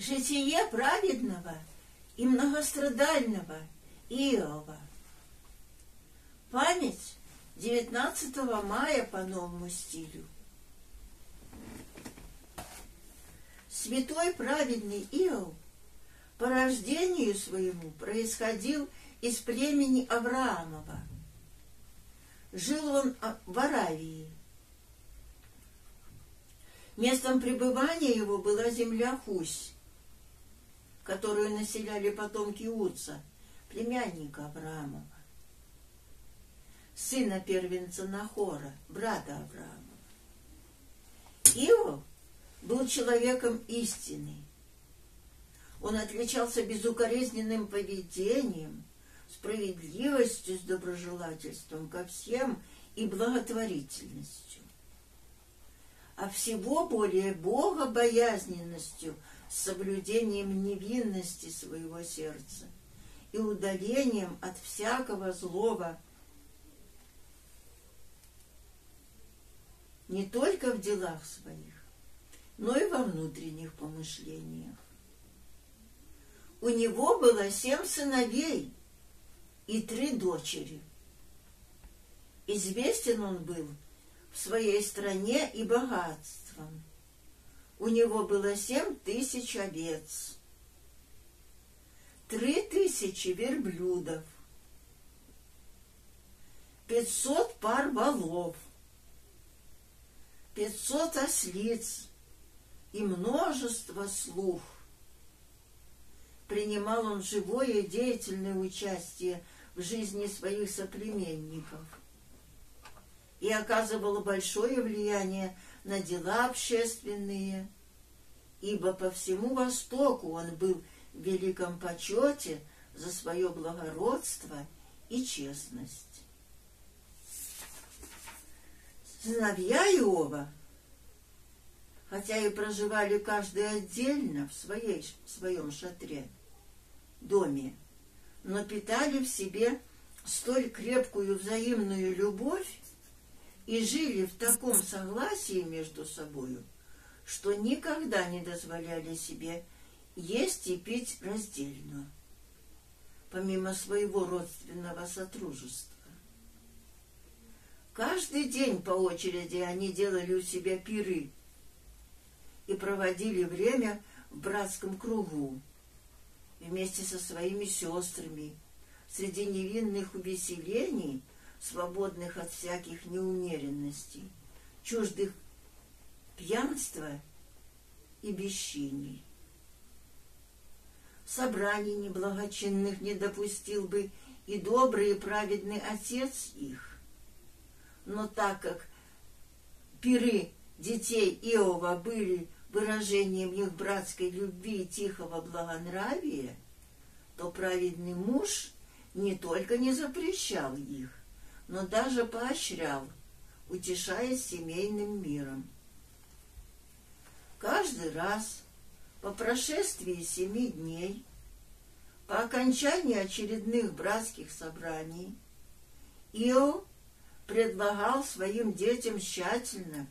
житие праведного и многострадального Иова. Память 19 мая по новому стилю. Святой праведный Иов по рождению своему происходил из племени Авраамова. Жил он в Аравии. Местом пребывания его была земля Хусь, которую населяли потомки Уца, племянника Авраамова, сына первенца Нахора, брата Авраамова. Иов был человеком истины. Он отличался безукоризненным поведением, справедливостью с доброжелательством ко всем и благотворительностью, а всего более богобоязненностью с соблюдением невинности своего сердца и удалением от всякого злого не только в делах своих, но и во внутренних помышлениях. У него было 7 сыновей и 3 дочери. Известен он был в своей стране и богатством. У него было 7000 овец, 3000 верблюдов, 500 пар волов, 500 ослиц и множество слуг. Принимал он живое и деятельное участие в жизни своих соплеменников и оказывал большое влияние на дела общественные, ибо по всему Востоку он был в великом почете за свое благородство и честность. Сыновья Иова, хотя и проживали каждый отдельно в своем шатре, доме, но питали в себе столь крепкую взаимную любовь и жили в таком согласии между собою, что никогда не дозволяли себе есть и пить раздельно, помимо своего родственного сотрудничества. Каждый день по очереди они делали у себя пиры и проводили время в братском кругу вместе со своими сестрами, среди невинных увеселений, свободных от всяких неумеренностей, чуждых пьянства и бесчиний. Собраний неблагочинных не допустил бы и добрый и праведный отец их, но так как пиры детей Иова были выражением их братской любви и тихого благонравия, то праведный муж не только не запрещал их, но даже поощрял, утешая семейным миром. Каждый раз по прошествии 7 дней, по окончании очередных братских собраний, Иов предлагал своим детям тщательно,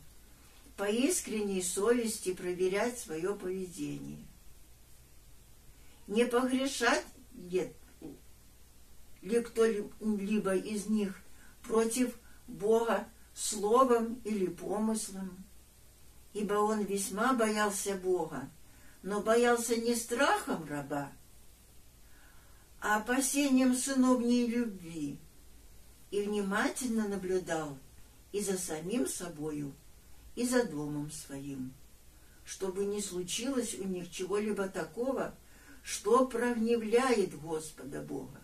по искренней совести проверять свое поведение, не погрешать ли кто-либо из них против Бога словом или помыслом, ибо он весьма боялся Бога, но боялся не страхом раба, а опасением сыновней любви, и внимательно наблюдал и за самим собою, и за домом своим, чтобы не случилось у них чего-либо такого, что прогневляет Господа Бога.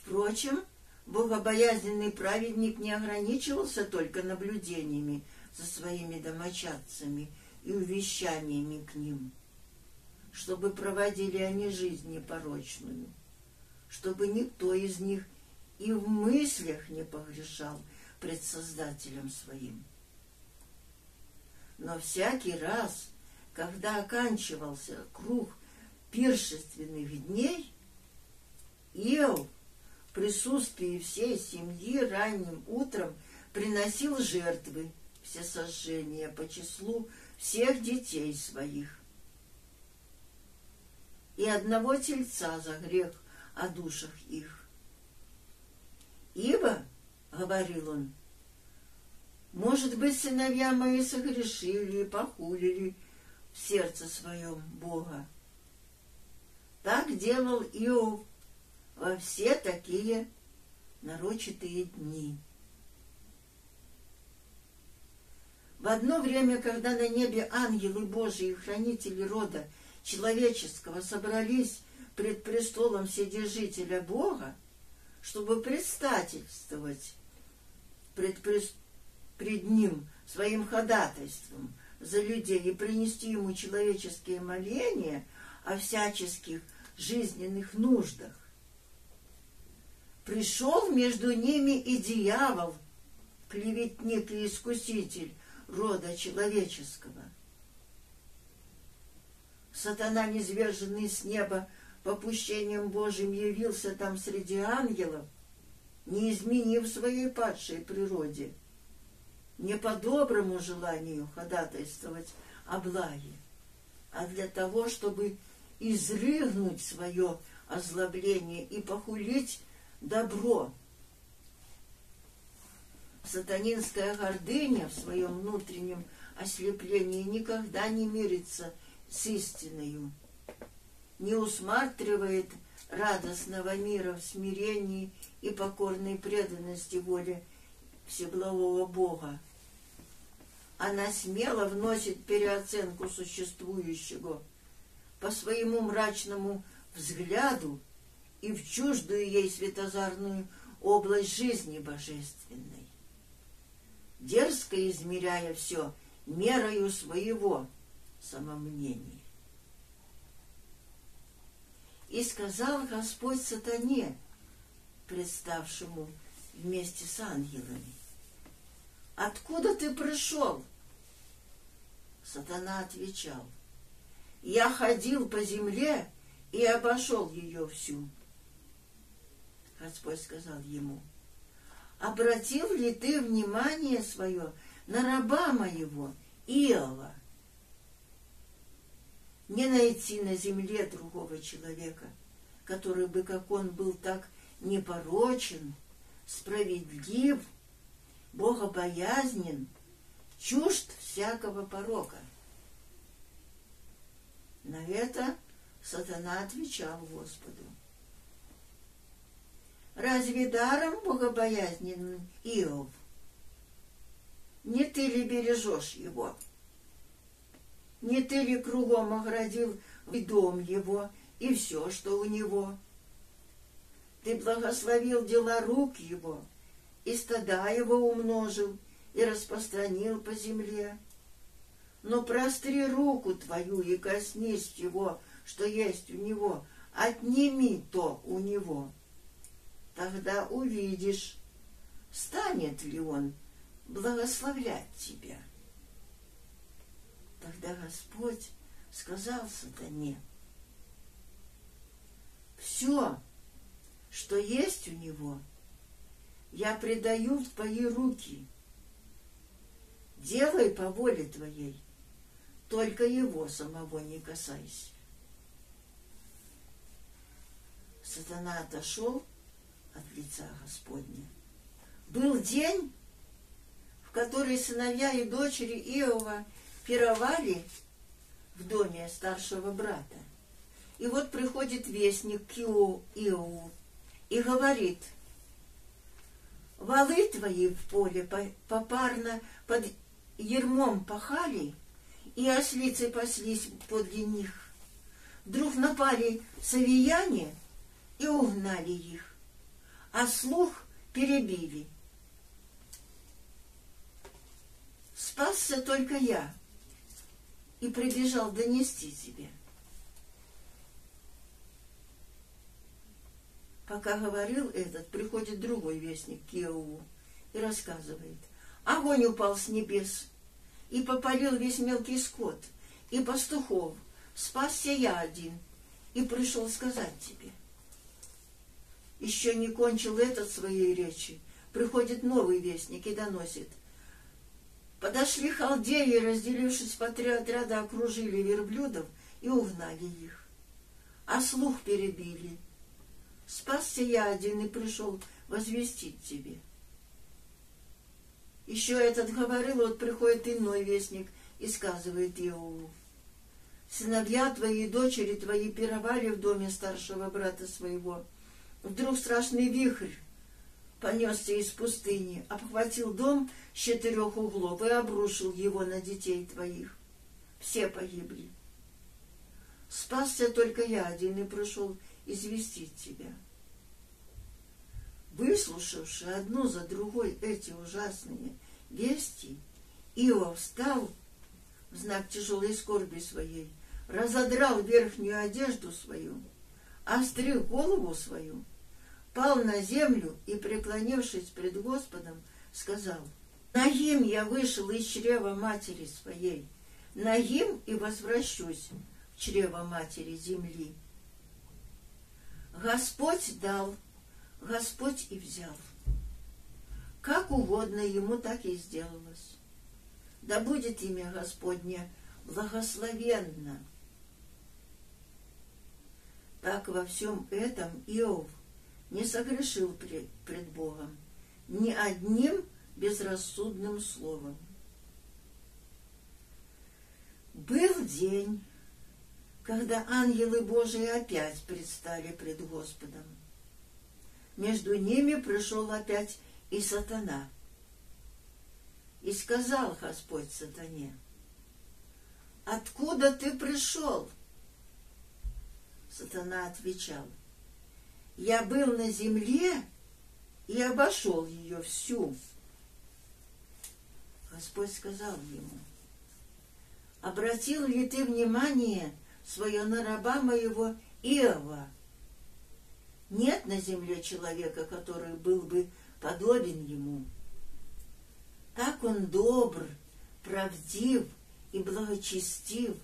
Впрочем, богобоязненный праведник не ограничивался только наблюдениями за своими домочадцами и увещаниями к ним, чтобы проводили они жизнь непорочную, чтобы никто из них и в мыслях не погрешал пред Создателем своим. Но всякий раз, когда оканчивался круг пиршественных дней, Иов в присутствии всей семьи ранним утром приносил жертвы всесожжение по числу всех детей своих и одного тельца за грех о душах их. Ибо, говорил он, может быть, сыновья мои согрешили и похулили в сердце своем Бога. Так делал Иов во все такие нарочитые дни. В одно время, когда на небе ангелы Божии, хранители рода человеческого, собрались пред престолом Вседержителя Бога, чтобы предстательствовать пред Ним своим ходатайством за людей и принести Ему человеческие моления о всяческих жизненных нуждах, пришел между ними и дьявол, клеветник и искуситель рода человеческого. Сатана, низверженный с неба попущением Божьим, явился там среди ангелов, не изменив своей падшей природе, не по доброму желанию ходатайствовать о благе, а для того, чтобы изрыгнуть свое озлобление и похулить добро. Сатанинская гордыня в своем внутреннем ослеплении никогда не мирится с истиною, не усматривает радостного мира в смирении и покорной преданности воле Всеблагого Бога. Она смело вносит переоценку существующего по своему мрачному взгляду и в чуждую ей светозарную область жизни божественной, дерзко измеряя все мерою своего самомнения. И сказал Господь сатане, представшему вместе с ангелами: «Откуда ты пришел?» Сатана отвечал: «Я ходил по земле и обошел ее всю». Господь сказал ему: «Обратил ли ты внимание свое на раба моего, Иова? Не найти на земле другого человека, который бы, как он, был так непорочен, справедлив, богобоязнен, чужд всякого порока». На это сатана отвечал Господу: «Разве даром богобоязнен Иов? Не ты ли бережешь его? Не ты ли кругом оградил и дом его, и все, что у него? Ты благословил дела рук его, и стада его умножил, и распространил по земле. Но простри руку твою и коснись его, что есть у него, отними то у него. Тогда увидишь, станет ли он благословлять тебя». Тогда Господь сказал сатане: «Все, что есть у него, я предаю в твои руки. Делай по воле твоей, только его самого не касайся». Сатана отошел от лица Господня. Был день, в который сыновья и дочери Иова пировали в доме старшего брата. И вот приходит вестник к Иову и говорит: «Валы твои в поле попарно под ермом пахали, и ослицы паслись подле них. Вдруг напали савхияне и угнали их, а слух перебили. Спасся только я и прибежал донести тебе». Пока говорил этот, приходит другой вестник к Иову и рассказывает: «Огонь упал с небес и попалил весь мелкий скот и пастухов. Спасся я один и пришел сказать тебе». Еще не кончил этот своей речи, приходит новый вестник и доносит: Подошли халдеи, разделившись по три отряда, окружили верблюдов и угнали их. А слух перебили. Спасся я один и пришел возвестить тебе. Еще этот говорил, вот приходит иной вестник и сказывает Иову: сыновья твои и дочери твои пировали в доме старшего брата своего. Вдруг страшный вихрь понесся из пустыни, обхватил дом с четырех углов и обрушил его на детей твоих. Все погибли. Спасся только я один и пришел известить тебя. Выслушавши одну за другой эти ужасные вести, Иов встал в знак тяжелой скорби своей, разодрал верхнюю одежду свою, острил голову свою, пал на землю и, преклонившись пред Господом, сказал: «Нагим я вышел из чрева матери своей, нагим и возвращусь в чрево матери земли. Господь дал, Господь и взял. Как угодно ему, так и сделалось. Да будет имя Господне благословенно». Так во всем этом Иов не согрешил пред Богом ни одним безрассудным словом. Был день, когда ангелы Божии опять предстали пред Господом. Между ними пришел опять и сатана. И сказал Господь сатане: «Откуда ты пришел?» Сатана отвечал: «Я был на земле и обошел ее всю». Господь сказал ему: «Обратил ли ты внимание свое на раба моего Иова? Нет на земле человека, который был бы подобен ему. Так он добр, правдив и благочестив,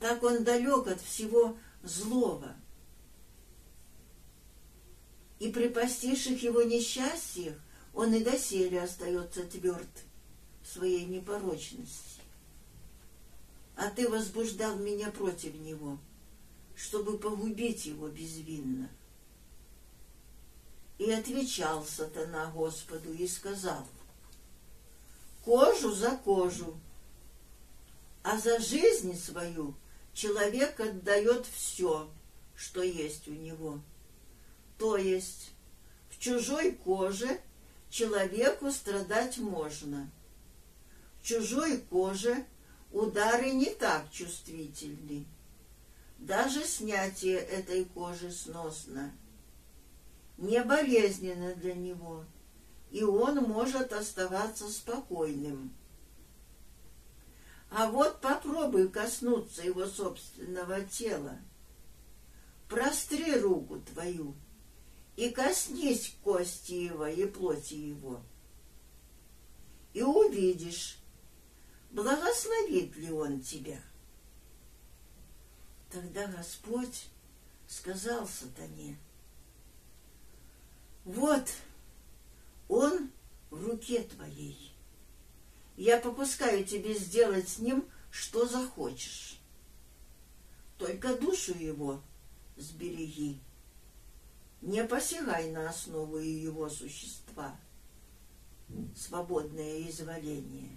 так он далек от всего злого. И при постивших его несчастьях он и доселе остается тверд в своей непорочности. А ты возбуждал меня против него, чтобы погубить его безвинно». И отвечал сатана Господу и сказал: «Кожу за кожу, а за жизнь свою человек отдает все, что есть у него. То есть в чужой коже человеку страдать можно. В чужой коже удары не так чувствительны. Даже снятие этой кожи сносно, не болезненно для него, и он может оставаться спокойным. А вот попробуй коснуться его собственного тела. Простри руку твою и коснись кости его и плоти его, и увидишь, благословит ли он тебя». Тогда Господь сказал сатане: «Вот он в руке твоей. Я попускаю тебе сделать с ним, что захочешь. Только душу его сбереги. Не посягай на основу его существа, свободное изволение».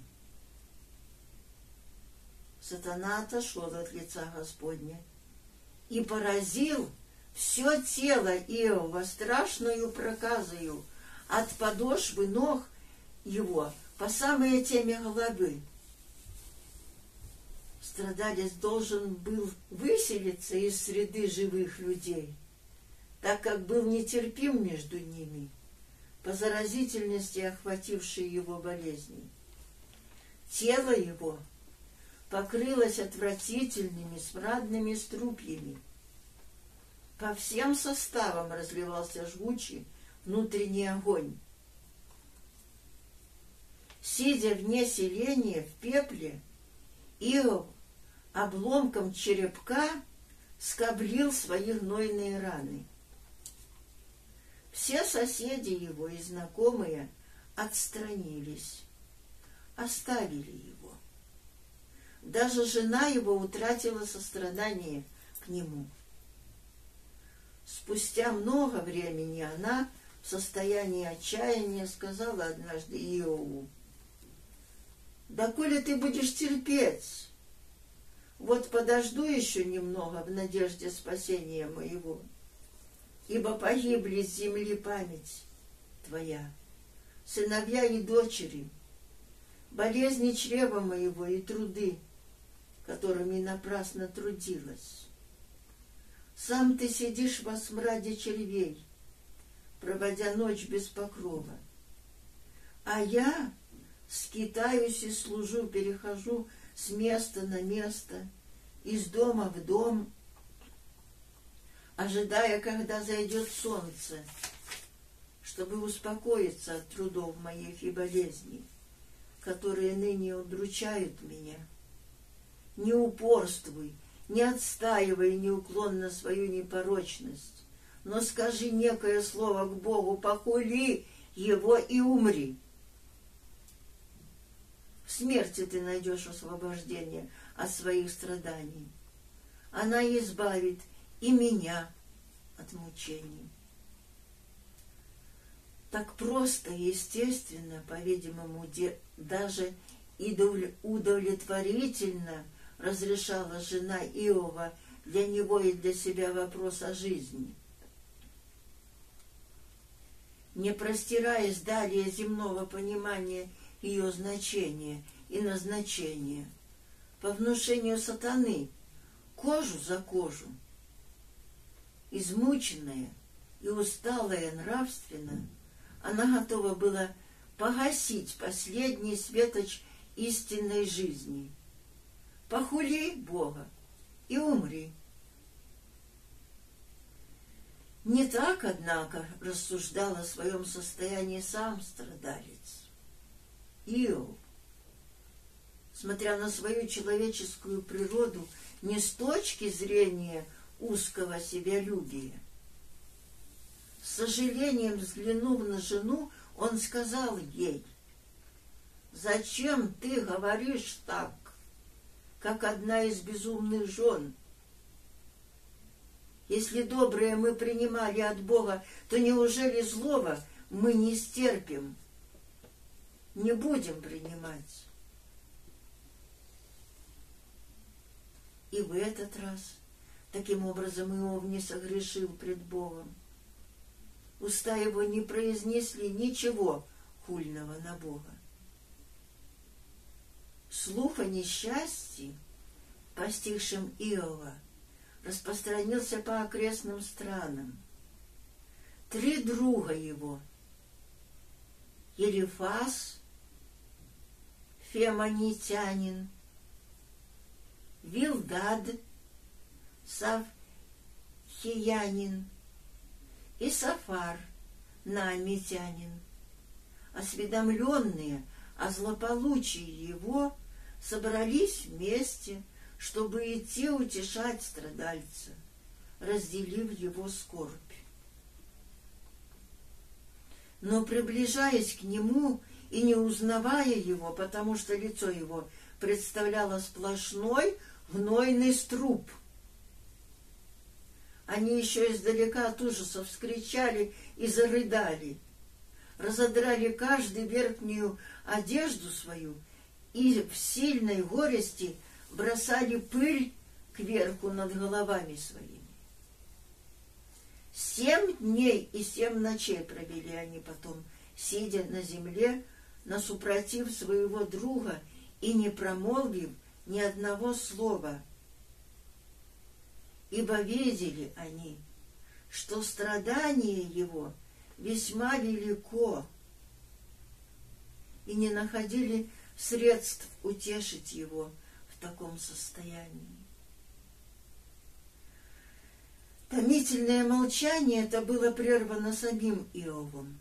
Сатана отошел от лица Господня и поразил все тело Иова страшною проказою от подошвы ног его по самые теме головы. Страдалец должен был выселиться из среды живых людей, так как был нетерпим между ними по заразительности охватившей его болезни. Тело его покрылось отвратительными смрадными струпьями. По всем составам разливался жгучий внутренний огонь. Сидя вне селения, в пепле, Иов обломком черепка скоблил свои гнойные раны. Все соседи его и знакомые отстранились, оставили его. Даже жена его утратила сострадание к нему. Спустя много времени она в состоянии отчаяния сказала однажды Иову: «Доколе ты будешь терпеть? Вот подожду еще немного в надежде спасения моего, ибо погибли с земли память твоя, сыновья и дочери, болезни чрева моего и труды, которыми напрасно трудилась. Сам ты сидишь во смраде червей, проводя ночь без покрова, а я скитаюсь и служу, перехожу с места на место, из дома в дом, ожидая, когда зайдет солнце, чтобы успокоиться от трудов моих и болезней, которые ныне удручают меня. Не упорствуй, не отстаивай неуклонно свою непорочность, но скажи некое слово к Богу, похули его и умри. В смерти ты найдешь освобождение от своих страданий. Она избавит и меня от мучений». Так просто и естественно, по-видимому, даже удовлетворительно разрешала жена Иова для него и для себя вопрос о жизни. Не простираясь далее земного понимания ее значения и назначения, по внушению сатаны, кожу за кожу, измученная и усталая нравственно, она готова была погасить последний светоч истинной жизни. «Похули Бога и умри». Не так, однако, рассуждал о своем состоянии сам страдалец Иов. Смотря на свою человеческую природу не с точки зрения узкого себялюбия, с сожалением взглянув на жену, он сказал ей: «Зачем ты говоришь так, как одна из безумных жен? Если доброе мы принимали от Бога, то неужели злого мы не стерпим, не будем принимать?» И в этот раз таким образом Иов не согрешил пред Богом. Уста его не произнесли ничего хульного на Бога. Слух о несчастье, постигшем Иова, распространился по окрестным странам. Три друга его — Елифаз, Фемонитянин, Вилдад, Савхиянин и Сафар, Наамитянин, осведомленные о злополучии его, собрались вместе, чтобы идти утешать страдальца, разделив его скорбь. Но, приближаясь к нему и не узнавая его, потому что лицо его представляло сплошной гнойный струп, они еще издалека от ужаса вскричали и зарыдали, разодрали каждый верхнюю одежду свою и в сильной горести бросали пыль кверху над головами своими. 7 дней и 7 ночей провели они потом, сидя на земле, насупротив своего друга и не промолвив ни одного слова, ибо видели они, что страдание его весьма велико, и не находили средств утешить его в таком состоянии. Томительное молчание это было прервано самим Иовом.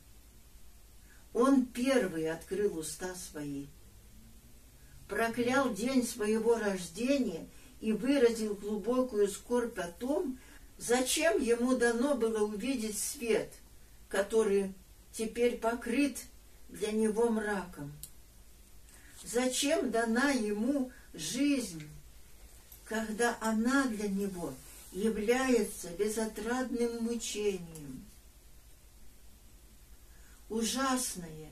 Он первый открыл уста свои, проклял день своего рождения и выразил глубокую скорбь о том, зачем ему дано было увидеть свет, который теперь покрыт для него мраком. Зачем дана ему жизнь, когда она для него является безотрадным мучением? Ужасное,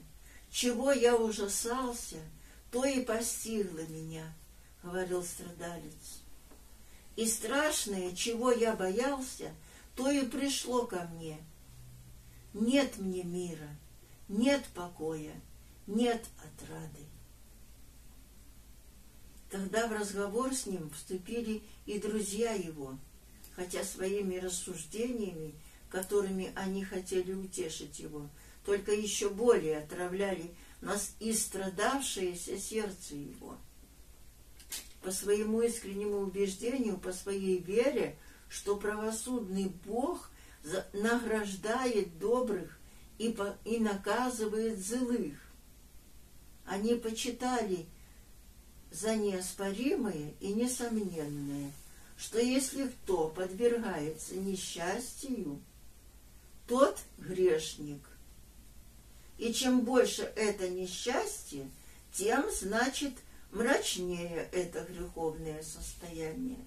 чего я ужасался, то и постигло меня, — говорил страдалец. И страшное, чего я боялся, то и пришло ко мне. Нет мне мира, нет покоя, нет отрады. Тогда в разговор с ним вступили и друзья его, хотя своими рассуждениями, которыми они хотели утешить его, только еще более отравляли нас и страдавшееся сердце его. По своему искреннему убеждению, по своей вере, что правосудный Бог награждает добрых и наказывает злых, они почитали за неоспоримое и несомненное, что если кто подвергается несчастью, тот грешник. И чем больше это несчастье, тем, значит, мрачнее это греховное состояние.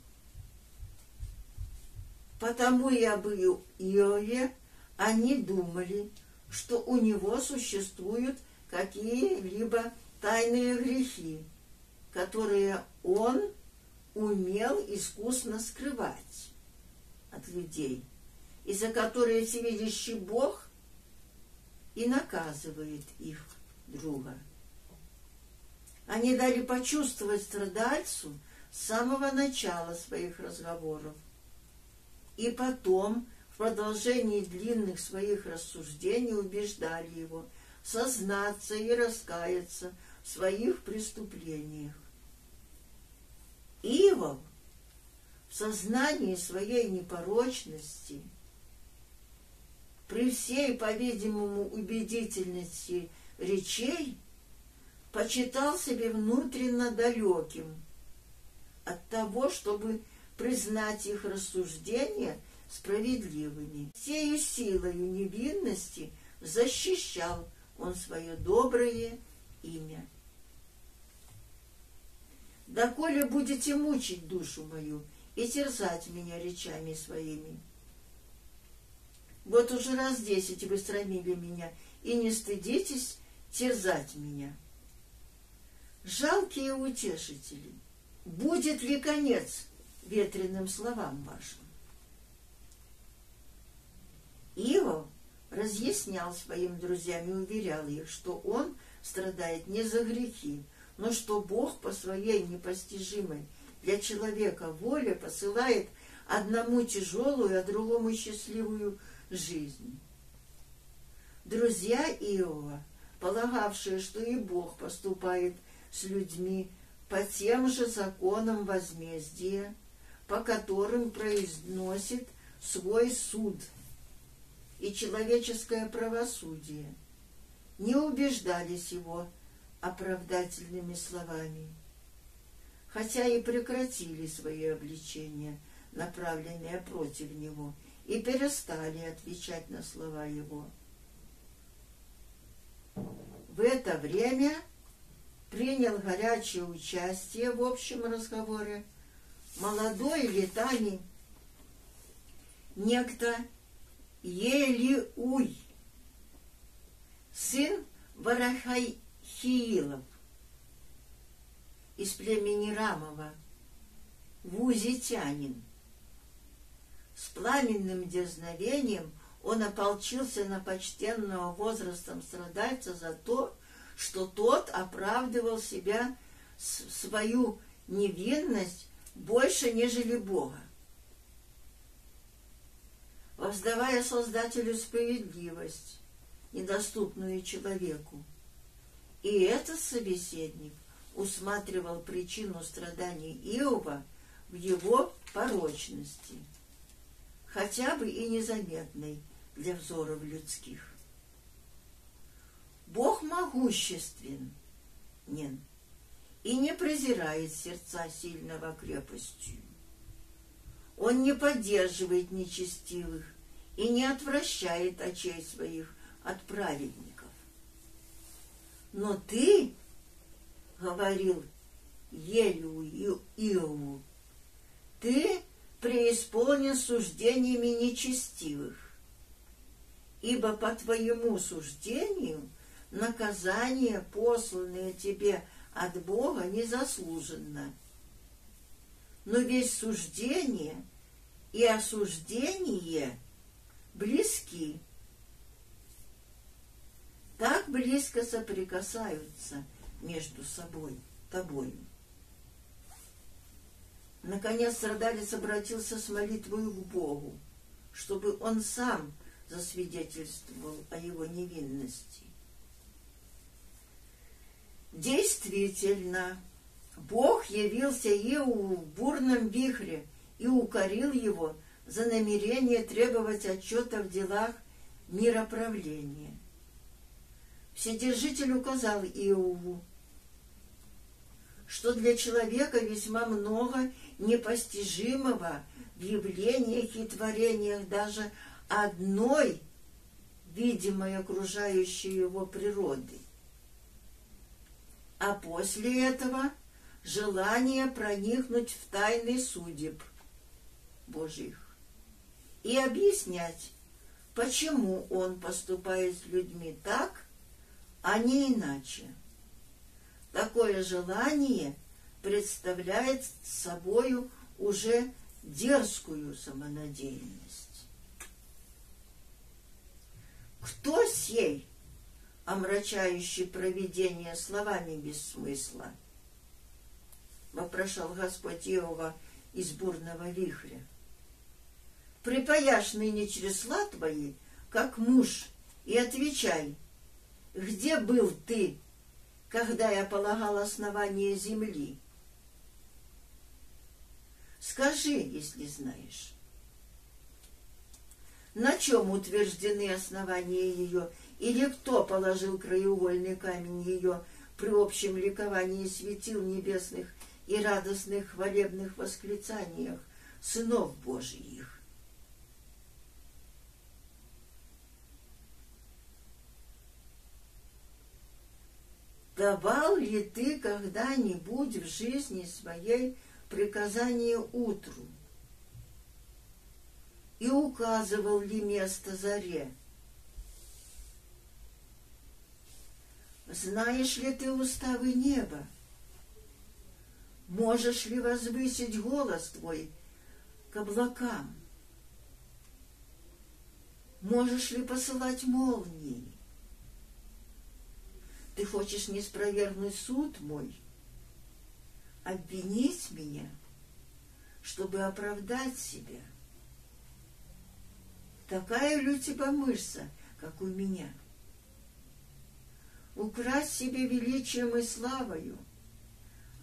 Потому и об Иове они думали, что у него существуют какие-либо тайные грехи, которые он умел искусно скрывать от людей, и за которые всевидящий Бог и наказывает их друга. Они дали почувствовать страдальцу с самого начала своих разговоров. И потом, в продолжении длинных своих рассуждений, убеждали его сознаться и раскаяться в своих преступлениях. Иов в сознании своей непорочности, при всей, по-видимому, убедительности речей, почитал себя внутренно далеким от того, чтобы признать их рассуждения справедливыми. Всею силою невинности защищал он свое доброе имя. «Доколе будете мучить душу мою и терзать меня речами своими? Вот уже раз 10 вы срамили меня, и не стыдитесь терзать меня». Жалкие утешители, будет ли конец ветреным словам вашим? Иов разъяснял своим друзьям и уверял их, что он страдает не за грехи, но что Бог по своей непостижимой для человека воле посылает одному тяжелую, а другому счастливую жизнь. Друзья Иова, полагавшие, что и Бог поступает с людьми по тем же законам возмездия, по которым произносит свой суд и человеческое правосудие, не убеждались его оправдательными словами, хотя и прекратили свои обличения, направленные против него, и перестали отвечать на слова его. В это время принял горячее участие в общем разговоре молодой летами некто Елиуй, сын Варахахиилов из племени Рамова, вузитянин. С пламенным дерзновением он ополчился на почтенного возрастом страдальца за то, что тот оправдывал себя, свою невинность, больше, нежели Бога. Воздавая Создателю справедливость, недоступную человеку, и этот собеседник усматривал причину страданий Иова в его порочности, хотя бы и незаметной для взоров людских. Бог могуществен и не презирает сердца сильного крепостью. Он не поддерживает нечестивых и не отвращает очей своих от праведников. Но ты, говорил Иову: «Ты преисполнен суждениями нечестивых, ибо по твоему суждению наказание, посланное тебе от Бога, незаслуженно. Но ведь суждение и осуждение близки, так близко соприкасаются между собой, тобою». Наконец страдалец обратился с молитвой к Богу, чтобы он сам засвидетельствовал о его невинности. Действительно, Бог явился Иову в бурном вихре и укорил его за намерение требовать отчета в делах мироправления. Вседержитель указал Иову, что для человека весьма много непостижимого в явлениях и творениях даже одной видимой окружающей его природы, а после этого желание проникнуть в тайны судеб Божьих и объяснять, почему он поступает с людьми так, а не иначе. Такое желание представляет собою уже дерзкую самонадеянность. Кто сей, омрачающий провидение словами без смысла? — вопрошал Господь Иова из бурного вихря. — Припаяшь ныне чресла твои, как муж, и отвечай: где был ты, когда я полагал основание земли? Скажи, если знаешь, на чем утверждены основания ее, или кто положил краеугольный камень ее при общем ликовании светил небесных и радостных хвалебных восклицаниях сынов Божиих? Давал ли ты когда-нибудь в жизни своей приказание утру и указывал ли место заре? Знаешь ли ты уставы неба? Можешь ли возвысить голос твой к облакам? Можешь ли посылать молнии? Ты хочешь не спровергнуть суд мой, обвинить меня, чтобы оправдать себя? Такая ли у тебя мышца, как у меня? Укрась себе величием и славою,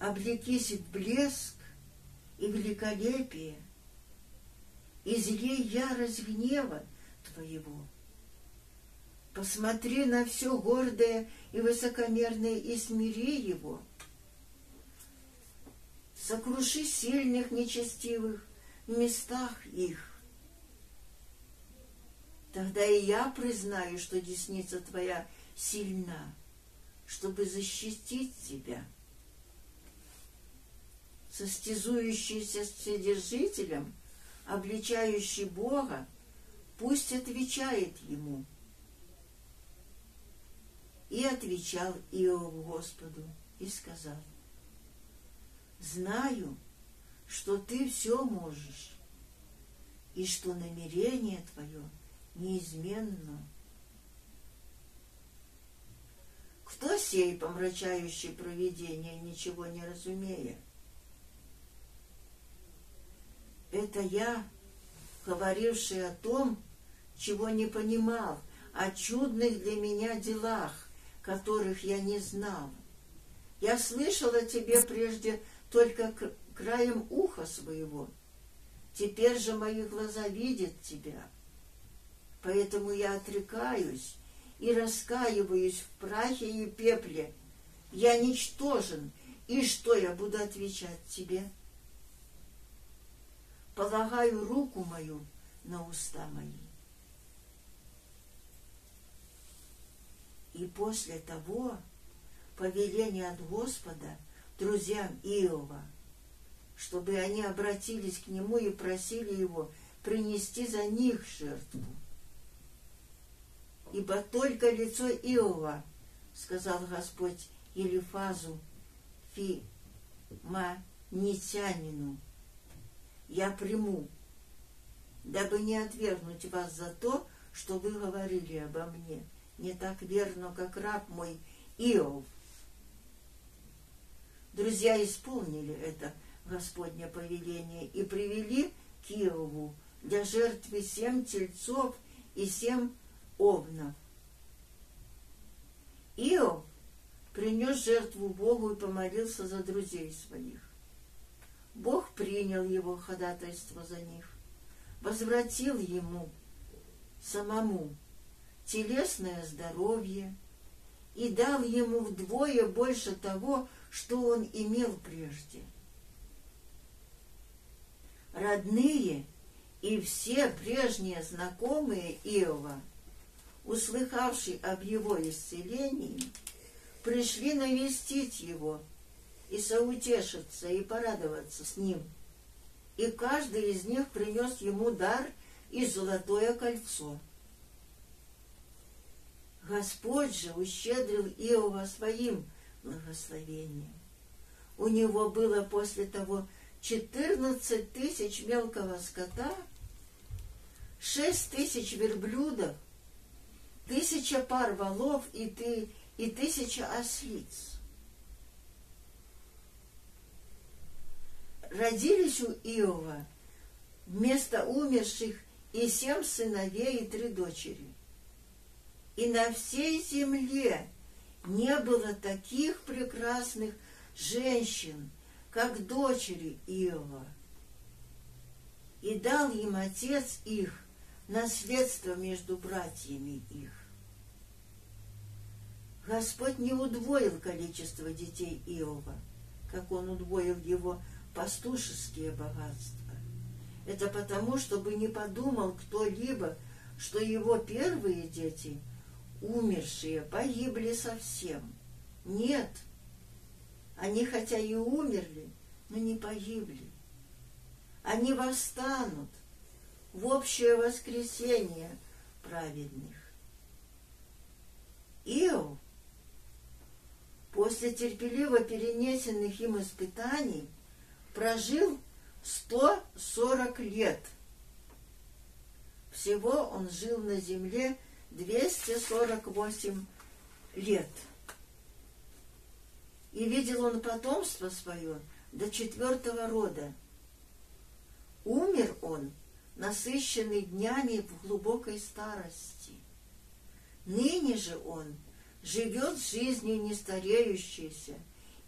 облекись в блеск и великолепие, излей ярость гнева твоего. Посмотри на все гордое и высокомерное и смири его. Сокруши сильных нечестивых в местах их. Тогда и я признаю, что десница твоя сильна, чтобы защитить тебя. Состязующийся с Вседержителем, обличающий Бога, пусть отвечает ему. И отвечал Иов Господу и сказал: знаю, что ты все можешь, и что намерение твое неизменно. Кто сей, помрачающий провидение, ничего не разумея? Это я, говоривший о том, чего не понимал, о чудных для меня делах, которых я не знал. Я слышал о тебе прежде только краем уха своего, теперь же мои глаза видят тебя. Поэтому я отрекаюсь и раскаиваюсь в прахе и пепле. Я ничтожен, и что я буду отвечать тебе? Полагаю руку мою на уста мои. И после того, повеление от Господа друзьям Иова, чтобы они обратились к нему и просили его принести за них жертву. Ибо только лицо Иова, сказал Господь Елифазу Фемонитянину, я приму, дабы не отвергнуть вас за то, что вы говорили обо мне, не так верно, как раб мой Иов. Друзья исполнили это Господне повеление и привели к Иову для жертвы 7 тельцов и 7 овнов. Иов принес жертву Богу и помолился за друзей своих. Бог принял его ходатайство за них, возвратил ему самому телесное здоровье и дал ему вдвое больше того, что он имел прежде. Родные и все прежние знакомые Иова, услыхавшие об его исцелении, пришли навестить его и соутешиться, и порадоваться с ним. И каждый из них принес ему дар и золотое кольцо. Господь же ущедрил Иова своим благословением. У него было после того 14 тысяч мелкого скота, 6 тысяч верблюдов, 1000 пар волов и 1000 ослиц. Родились у Иова вместо умерших и 7 сыновей и 3 дочери. И на всей земле не было таких прекрасных женщин, как дочери Иова. И дал им отец их наследство между братьями их. Господь не удвоил количество детей Иова, как он удвоил его пастушеские богатства. Это потому, чтобы не подумал кто-либо, что его первые дети, умершие, погибли совсем. Нет, они хотя и умерли, но не погибли. Они восстанут в общее воскресение праведных. Иов, после терпеливо перенесенных им испытаний, прожил 140 лет. Всего он жил на земле 248 лет. И видел он потомство свое до 4-го рода. Умер он, насыщенный днями в глубокой старости. Ныне же он живет жизнью нестареющейся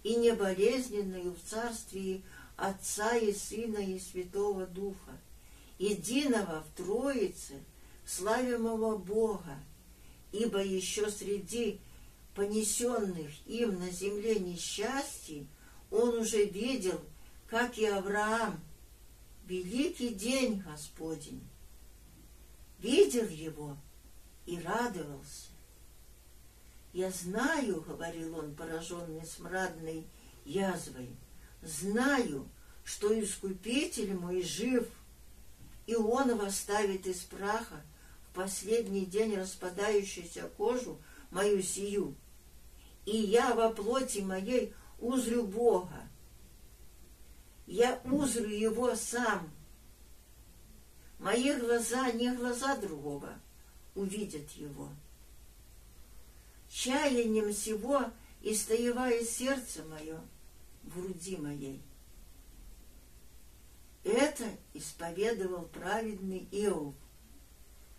и неболезненной в царстве Отца и Сына и Святого Духа, единого в Троице, славимого Бога, ибо еще среди понесенных им на земле несчастий он уже видел, как и Авраам, великий день Господень. Видел его и радовался. «Я знаю, — говорил он, пораженный смрадной язвой, — знаю, что Искупитель мой жив, и он восставит из праха в последний день распадающуюся кожу мою сию, и я во плоти моей узрю Бога, я узрю его сам, мои глаза, не глаза другого, увидят его. Чаянием сего истоевает сердце мое в груди моей». Это исповедовал праведный Иов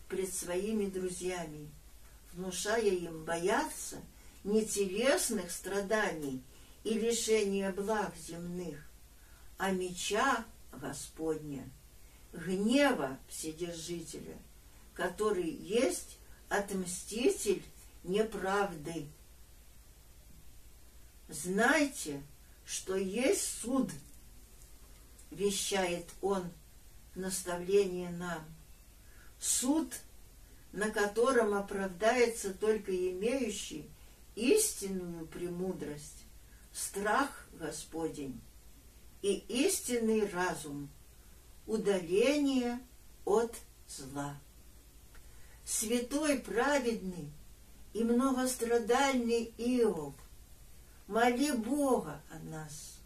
пред своими друзьями, внушая им бояться не телесных страданий и лишения благ земных, а меча Господня, гнева Вседержителя, который есть отмститель неправды. «Знайте, что есть суд», — вещает он в наставлении нам, «суд, на котором оправдается только имеющий истинную премудрость, страх Господень и истинный разум, удаление от зла. Святой, праведный и многострадальный Иов, моли Бога о нас.